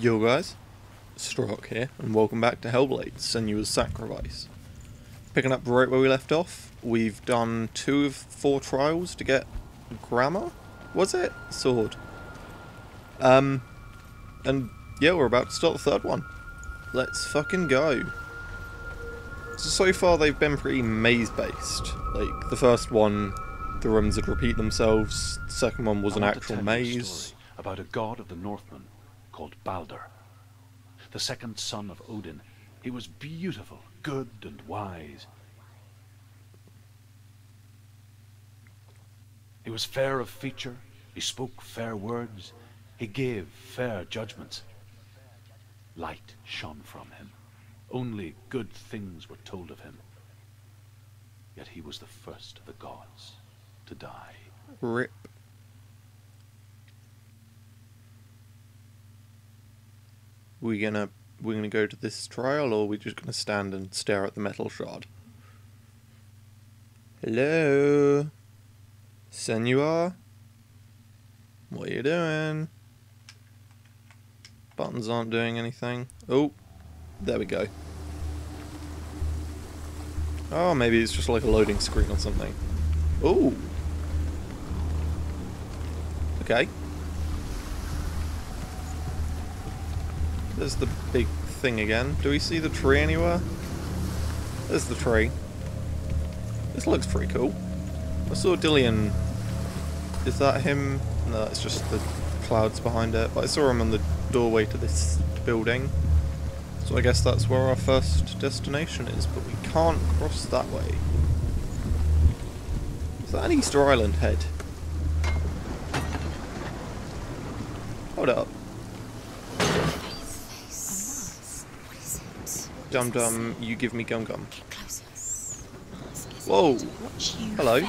Yo guys, Strakh here, and welcome back to Hellblade, Senua's Sacrifice. Picking up right where we left off, we've done 2 of 4 trials to get grammar, was it? Sword. And yeah, we're about to start the 3rd one. Let's fucking go. So far they've been pretty maze-based. Like, the 1st one, the rooms would repeat themselves, the 2nd one was an actual maze. About a god of the Northmen called Baldur, the 2nd son of Odin. He was beautiful, good and wise. He was fair of feature, he spoke fair words, he gave fair judgments. Light shone from him, only good things were told of him. Yet he was the 1st of the gods to die. RIP. We're gonna go to this trial, or we're just gonna stand and stare at the metal shard. Hello, Senua. What are you doing? Buttons aren't doing anything. Oh, there we go. Oh, maybe it's just like a loading screen or something. Oh. Okay. There's the big thing again. Do we see the tree anywhere? There's the tree. This looks pretty cool. I saw Dillion. Is that him? No, it's just the clouds behind it. But I saw him on the doorway to this building. So I guess that's where our 1st destination is. But we can't cross that way. Is that an Easter Island head? Hold up. Dum dum, you give me gum gum. Whoa! Hello.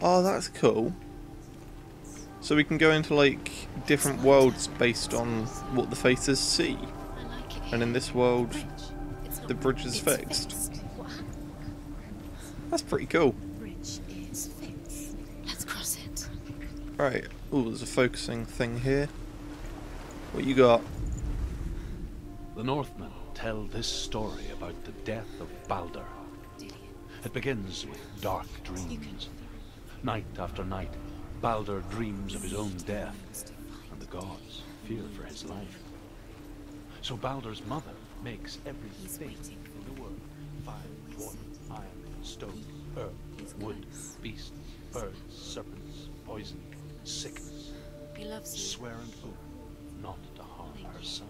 Oh, that's cool. So we can go into like different worlds based on what the faces see. And in this world, the bridge is fixed. That's pretty cool. Right, oh, there's a focusing thing here. What you got? The Northmen tell this story about the death of Baldur. It begins with dark dreams. Night after night, Baldur dreams of his own death, and the gods fear for his life. So Baldur's mother makes everything in the world: fire, water, iron, stone, earth, wood, beasts, birds, serpents, poison. Sickness, swear an oath not to harm her son.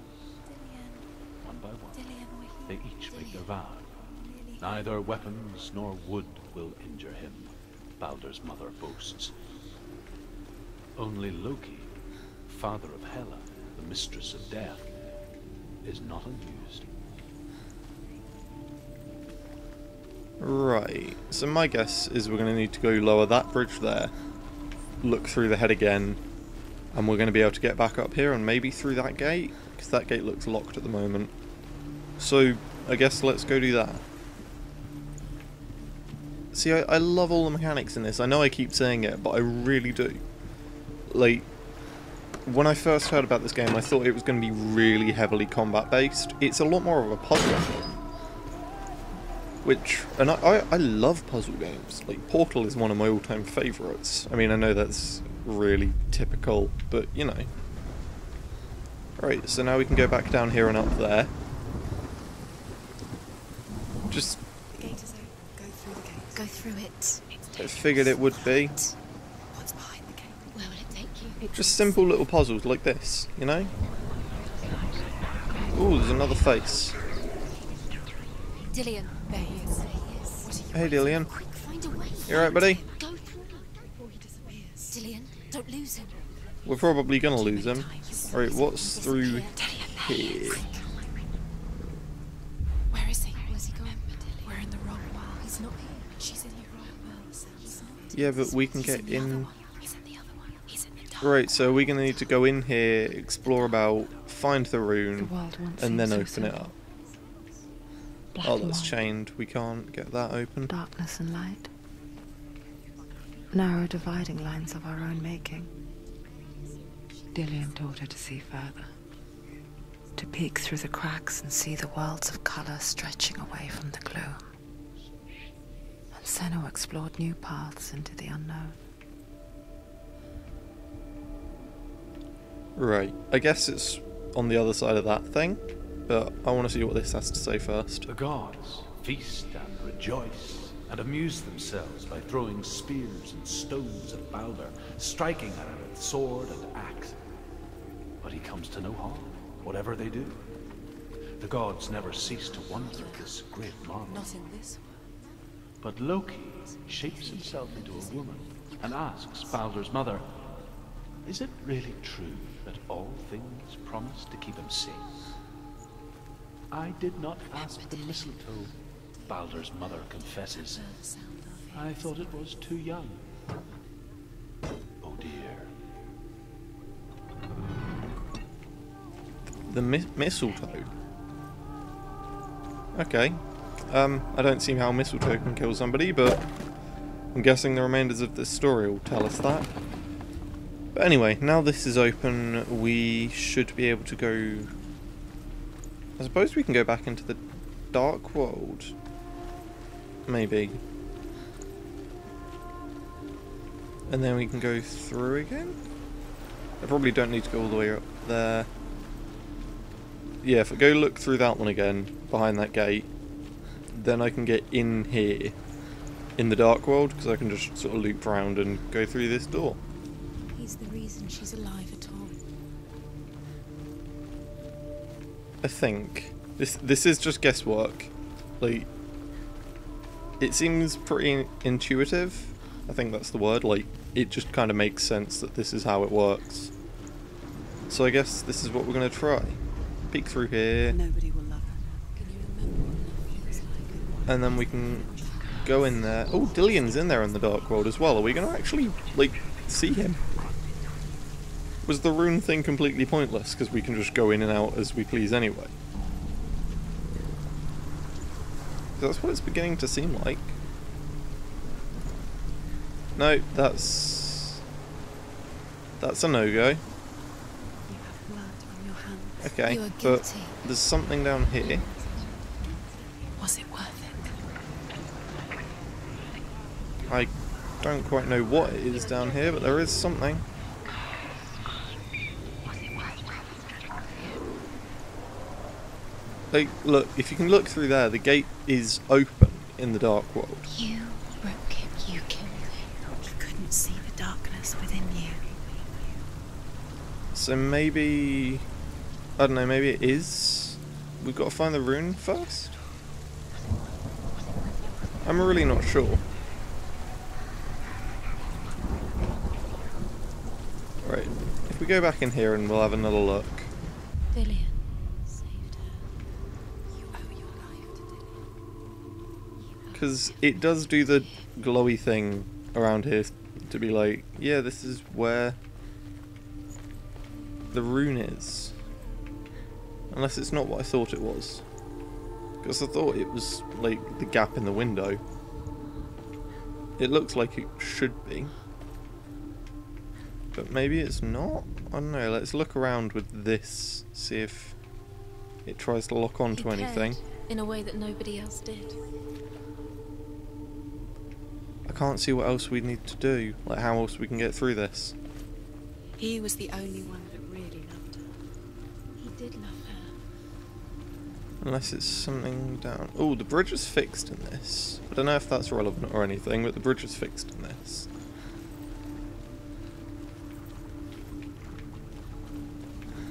One by one, they each make their vow. Neither weapons nor wood will injure him, Baldur's mother boasts. Only Loki, father of Hela, the mistress of death, is not unused. Right, so my guess is we're going to need to go lower that bridge there. Look through the head again, and we're going to be able to get back up here and maybe through that gate, because that gate looks locked at the moment. So I guess let's go do that. See, I love all the mechanics in this. I know I keep saying it, but I really do. Like, when I first heard about this game, I thought it was going to be really heavily combat based. It's a lot more of a puzzle game. Which, and I love puzzle games. Like, Portal is one of my all-time favourites. I mean, I know that's really typical, but, you know. Right, so now we can go back down here and up there. Just... the gate is open. Go through the gate. Go through it. I figured it would be. What's behind the gate? Where will it take you? Just simple little puzzles like this, you know? Ooh, there's another face. Dillion. There he is. Hey, Dillion. You alright, buddy? Go through before he disappears. Dillion, don't lose him. We're probably gonna lose him. Alright, what's through here? Where is he? Where's he gone? We're in the wrong world. He's not here. She's in the wrong world. Yeah, but we can get in. He's in the other one. He's in the dark. Right, so we're gonna need to go in here, explore about, find the rune, and then open it up. Oh, that's chained. We can't get that open. Darkness and light. Narrow dividing lines of our own making. Dillion taught her to see further. To peek through the cracks and see the worlds of color stretching away from the gloom. And Senua explored new paths into the unknown. Right. I guess it's on the other side of that thing, but I want to see what this has to say first. The gods feast and rejoice and amuse themselves by throwing spears and stones at Baldur, striking at him with sword and axe. But he comes to no harm, whatever they do. The gods never cease to wonder at this great marvel. Not in this world. But Loki shapes himself into a woman and asks Baldur's mother, "Is it really true that all things promise to keep him safe? I did not ask the mistletoe," Baldur's mother confesses. "I thought it was too young." Oh dear. The mistletoe? Okay. I don't see how mistletoe can kill somebody, but I'm guessing the remainders of this story will tell us that. But anyway, now this is open, we should be able to go... I suppose we can go back into the dark world. Maybe. And then we can go through again? I probably don't need to go all the way up there. Yeah, if I go look through that one again, behind that gate, then I can get in here, in the dark world, because I can just sort of loop round and go through this door. He's the reason she's alive at all. I think this is just guesswork. Like, it seems pretty intuitive. I think that's the word. Like, it just kind of makes sense that this is how it works. So I guess this is what we're gonna try. Peek through here. Nobody will love her. Can you remember what love feels like? And then we can go in there. Oh, Dillion's in there in the dark world as well. Are we gonna actually like see him? Was the rune thing completely pointless, because we can just go in and out as we please anyway? That's what it's beginning to seem like. No, that's a no-go. Okay, but there's something down here. Was it worth it? I don't quite know what it is down here, but there is something. Like, look, if you can look through there, the gate is open in the dark world. You broke him, you killed him. You couldn't see the darkness within you. So maybe... I don't know, maybe it is... We've got to find the rune first? I'm really not sure. Right, if we go back in here and we'll have another look. Dillion. Because it does do the glowy thing around here to be like, yeah, this is where the rune is. Unless it's not what I thought it was. Because I thought it was, like, the gap in the window. It looks like it should be. But maybe it's not? I don't know, let's look around with this, see if it tries to lock onto anything. In a way that nobody else did. I can't see what else we need to do, like how else we can get through this. He was the only one that really loved her. He did love her. Unless it's something down... Oh, the bridge is fixed in this. I don't know if that's relevant or anything, but the bridge is fixed in this.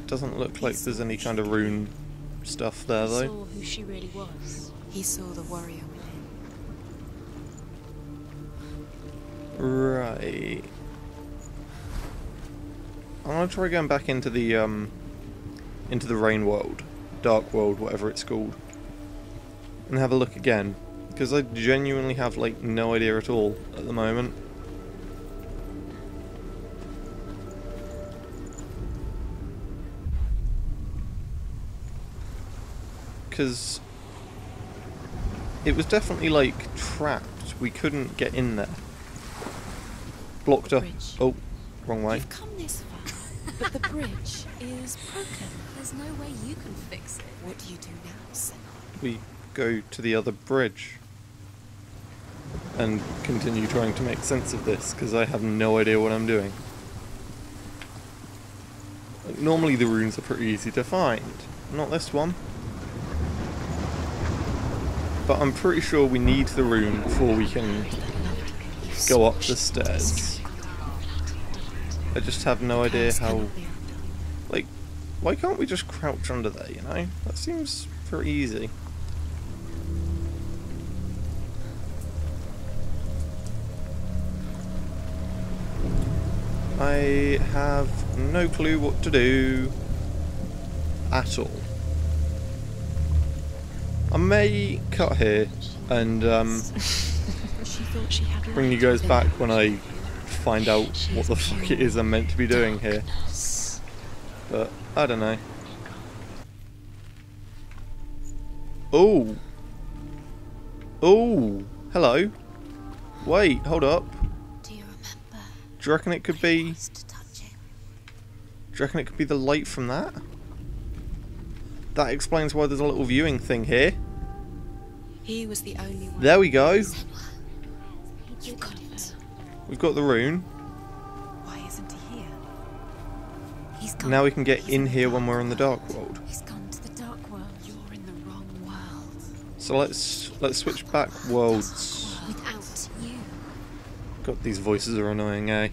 Doesn't look like there's any kind of rune stuff there, though. He saw who she really was. He saw the warrior within. Right. I'm gonna try going back into the rain world, dark world, whatever it's called, and have a look again, because I genuinely have like no idea at all at the moment. Because It was definitely, like, trapped. We couldn't get in there. Blocked up. Oh, wrong way. You've come this far, but the bridge is broken. There's no way you can fix it. What do you do now, Senna? We go to the other bridge and continue trying to make sense of this, because I have no idea what I'm doing. Like, normally the runes are pretty easy to find. Not this one. But I'm pretty sure we need the rune before we can go up the stairs. I just have no idea how... Like, why can't we just crouch under there, you know? That seems pretty easy. I have no clue what to do at all. I may cut here and bring you guys back when I find out what the fuck it is I'm meant to be doing here. But I don't know. Oh! Oh! Hello! Wait, hold up. Do you remember? Do you reckon it could be... Do you reckon it could be the light from that? That explains why there's a little viewing thing here. He was the only one. There we go. You've got it. We've got the rune. Why isn't he here? He's gone. Now we can get in here when we're in the dark world. He's gone to the dark world. You're in the wrong world. So let's switch back worlds. Without you. God, these voices are annoying, eh?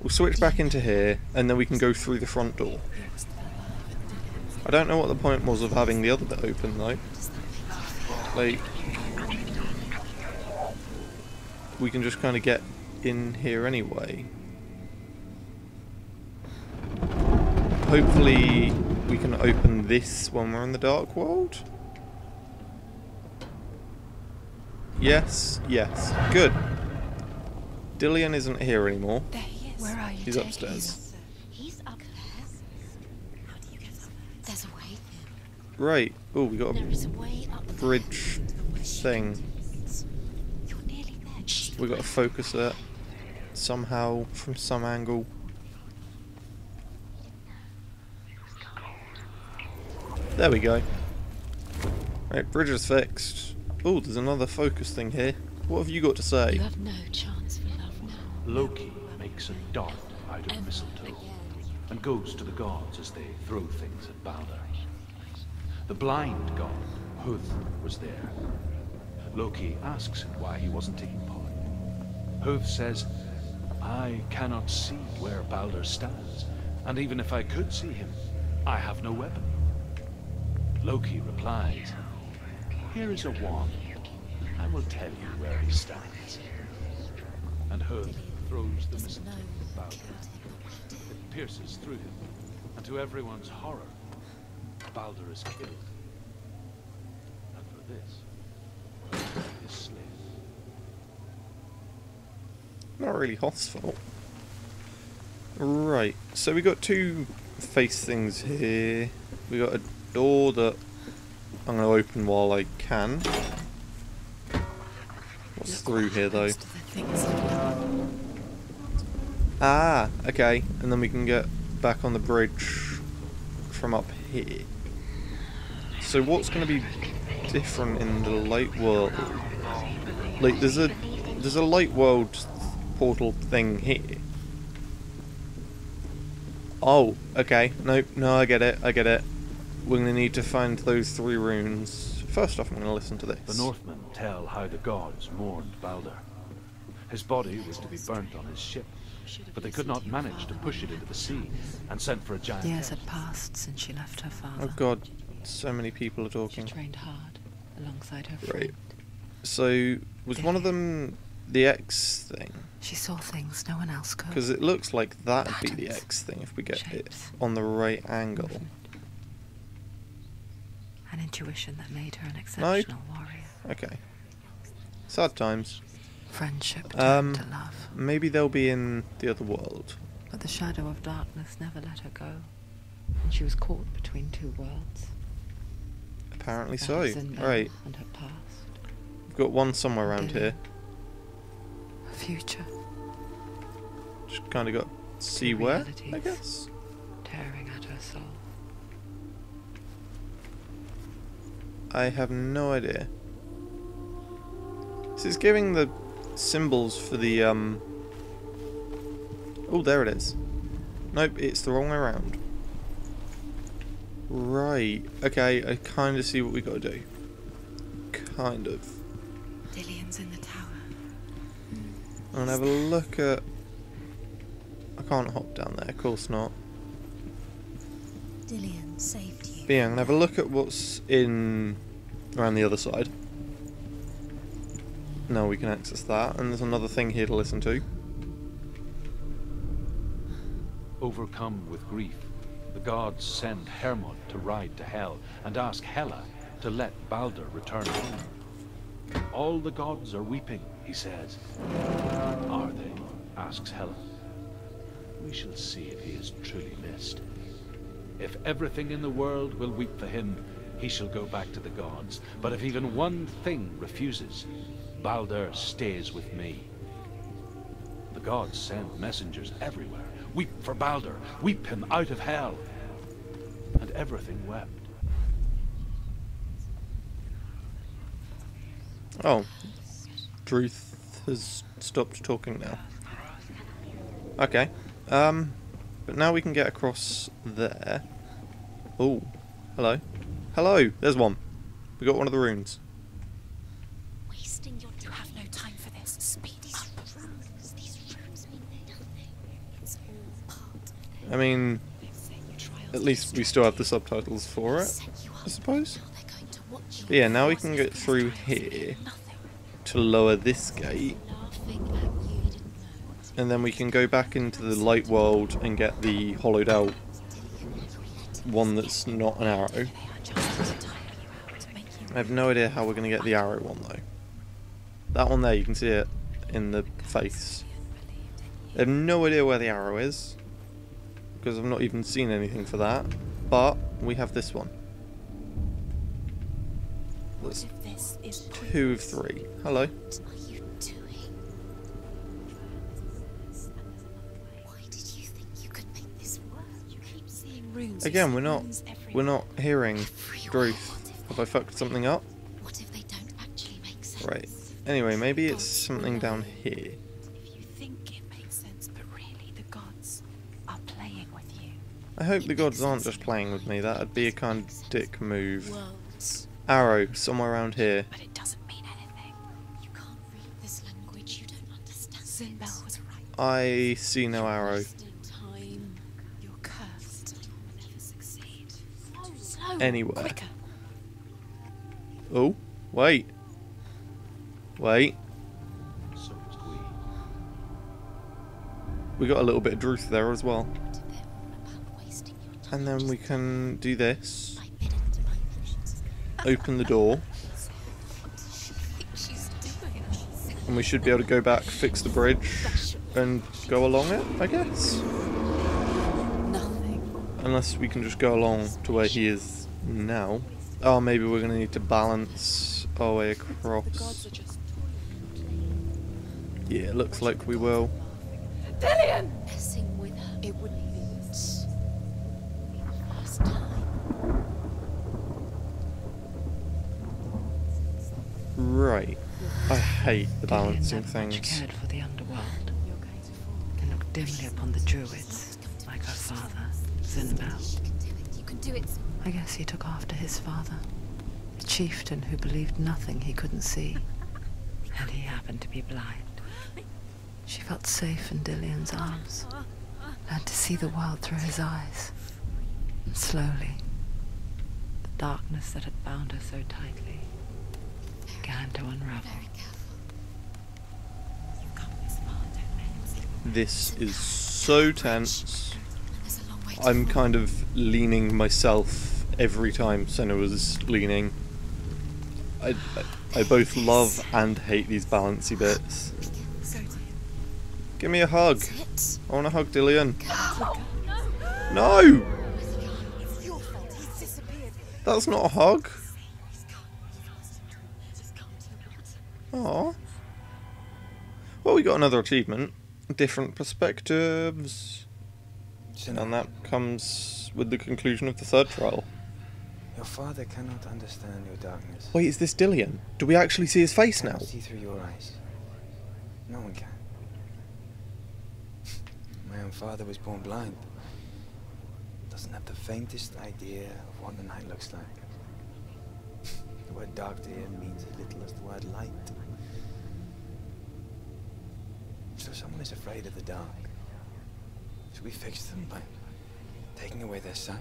We'll switch back into here, and then we can go through the front door. I don't know what the point was of having the other bit open, though. Like, we can just kind of get in here anyway. Hopefully we can open this when we're in the dark world? Yes, yes. Good. Dillion isn't here anymore. There he is. Where are you? He's upstairs. Right. Oh, we got a bridge thing. We got to focus it somehow from some angle. There we go. Right, bridge is fixed. Oh, there's another focus thing here. What have you got to say? You have no chance for love now. Loki makes a dart out of mistletoe and goes to the gods as they throw things at Baldur. The blind god, Höðr, was there. Loki asks him why he wasn't taking part. Höðr says, I cannot see where Baldur stands, and even if I could see him, I have no weapon. Loki replies, here is a wand. I will tell you where he stands. And Höðr throws the mistletoe at Baldur. It pierces through him, and to everyone's horror, Baldur is killed, and for this, Höðr is slain. Not really Hoth's fault. Right, so we got two face things here. We got a door that I'm going to open while I can. What's through here though? Ah, okay, and then we can get back on the bridge from up here. So what's going to be different in the light world? Like, there's a light world portal thing here. Oh, okay. No, I get it. We're going to need to find those three runes. First off, I'm going to listen to this. The Northmen tell how the gods mourned Baldur. His body was to be burnt on his ship, but they could not manage to push it into the sea and sent for a giant. Years had passed since she left her father. Oh god, so many people are talking. She trained hard alongside her friend. Right. So, was one of them the X thing? She saw things no one else could. Because it looks like that'd be the X thing if we get it on the right angle. An intuition that made her an exceptional warrior. Okay. Sad times. Friendship to love. Maybe they'll be in the other world. But the shadow of darkness never let her go, and she was caught between two worlds. Apparently so. Right. And her past. We've got one somewhere around here. A future. Just kind of got to see where, I guess. Tearing at her soul. I have no idea. This is giving the symbols for the oh, there it is. Nope, it's the wrong way around. Right. Okay, I kind of see what we got to do. Kind of. Dillion's in the tower. And have a look at. I can't hop down there. Of course not. Dillion saved you. But yeah, I'm gonna have a look at what's in around the other side. Now we can access that, and there's another thing here to listen to. Overcome with grief, the gods send Hermod to ride to Hel and ask Hela to let Baldur return home. All the gods are weeping, he says. Are they? Asks Hela. We shall see if he is truly missed. If everything in the world will weep for him, he shall go back to the gods. But if even one thing refuses, Baldur stays with me. The gods send messengers everywhere. Weep for Baldur. Weep him out of Hel. And everything wept. Oh. Druth has stopped talking now. Okay. But now we can get across there. Oh. Hello. Hello! There's one. We got one of the runes. Wasting your time. You have no time for this. Speed up. I mean, at least we still have the subtitles for it, I suppose. But yeah, now we can get through here to lower this gate. And then we can go back into the light world and get the hollowed out one that's not an arrow. I have no idea how we're going to get the arrow one though. That one there, you can see it in the face. I have no idea where the arrow is, because I've not even seen anything for that, but we have this one. That's 2 of 3. Hello. What are you doing? Why did you think you could make this work? You keep seeing runes. Again, we're not hearing Druth. Have I fucked something up? What if they don't actually make sense? Right. Anyway, maybe it's something down here. I hope the gods aren't just playing with me, that'd be a kind of dick move. Arrow, somewhere around here. But it doesn't mean anything. You can't read this language, you don't understand. Zinbel was right. I see no arrow. You're cursed. You'll never succeed. Anywhere. Oh, wait. Wait. We got a little bit of Druth there as well. And then we can do this. Open the door. And we should be able to go back, fix the bridge, and go along it, I guess. Unless we can just go along to where he is now. Oh, maybe we're gonna need to balance our way across. Yeah, it looks like we will. Dillion! It would be right. I hate the balancing things. Cared for the underworld and looked dimly upon the druids, like our father, Zinbel. I guess he took after his father, a chieftain who believed nothing he couldn't see, and he happened to be blind. She felt safe in Dillion's arms, learned to see the world through his eyes. And slowly, the darkness that had bound her so tightly began to unravel. This is so tense. I'm kind of leaning myself every time Senua was leaning. I both love and hate these balancy bits. Give me a hug. I want to hug Dillion. No! That's not a hug. Oh. Well, we got another achievement. Different perspectives. And that comes with the conclusion of the third trial. Your father cannot understand your darkness. Wait, is this Dillion? Do we actually see his face now? See through your eyes. No one can. My own father was born blind. Doesn't have the faintest idea of what the night looks like. The word dark to him means as little as the word light. So someone is afraid of the dark. Should we fix them by taking away their sight?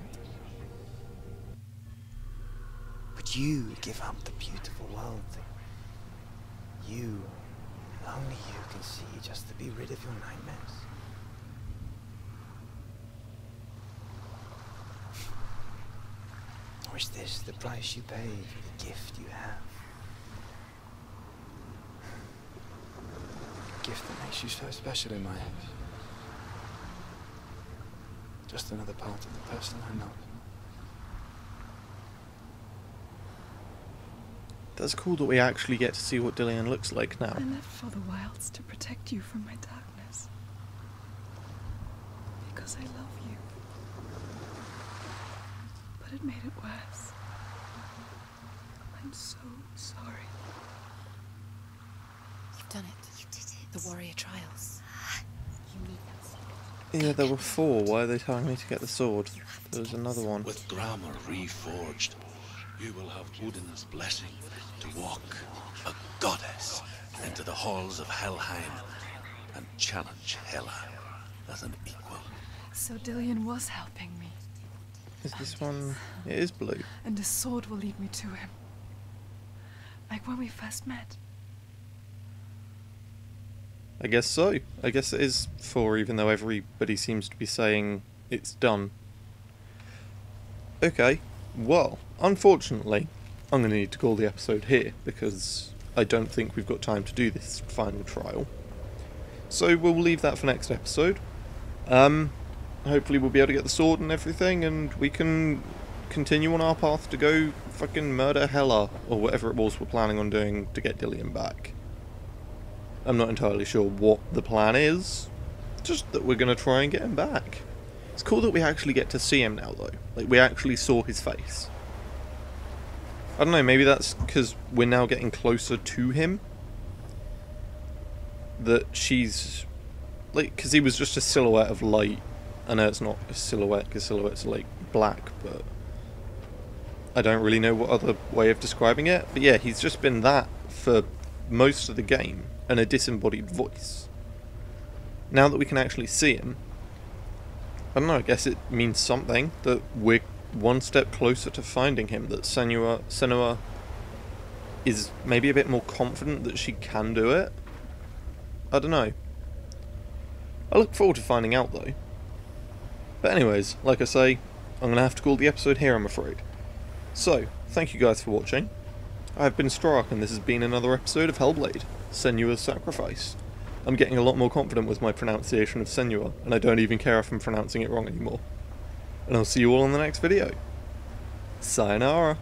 But you give up the beautiful world thing. You, and only you, can see just to be rid of your nightmares. Or is this the price you pay for the gift you have? The gift that makes you so special in my eyes. Just another part of the person I know. That's cool that we actually get to see what Dillion looks like now. I left for the wilds to protect you from my darkness. Because I love you. But it made it worse. I'm so sorry. You've done it. You did it. The warrior trials. You need that sword. Yeah, there were four. Why are they telling me to get the sword? There was another one. With grammar reforged, you will have Odin's blessing to walk, a goddess, into the halls of Helheim and challenge Hela as an equal. So Dillion was helping me. Is this one? It is blue. And the sword will lead me to him. Like when we first met. I guess so. I guess it is four, even though everybody seems to be saying it's done. Okay. Well, unfortunately, I'm going to need to call the episode here because I don't think we've got time to do this final trial. So we'll leave that for next episode. Hopefully we'll be able to get the sword and everything and we can continue on our path to go fucking murder Hela or whatever it was we're planning on doing to get Dillion back. I'm not entirely sure what the plan is, just that we're going to try and get him back. It's cool that we actually get to see him now, though. Like, we actually saw his face. I don't know, maybe that's because we're now getting closer to him. That she's... like, because he was just a silhouette of light. I know it's not a silhouette, because silhouettes are, like, black, but... I don't really know what other way of describing it. But yeah, he's just been that for most of the game, and a disembodied voice. Now that we can actually see him... I don't know, I guess it means something that we're one step closer to finding him, that Senua is maybe a bit more confident that she can do it. I don't know. I look forward to finding out, though. But anyways, like I say, I'm going to have to call the episode here, I'm afraid. So, thank you guys for watching. I've been Strakh, and this has been another episode of Hellblade, Senua's Sacrifice. I'm getting a lot more confident with my pronunciation of Senua, and I don't even care if I'm pronouncing it wrong anymore. And I'll see you all in the next video. Sayonara!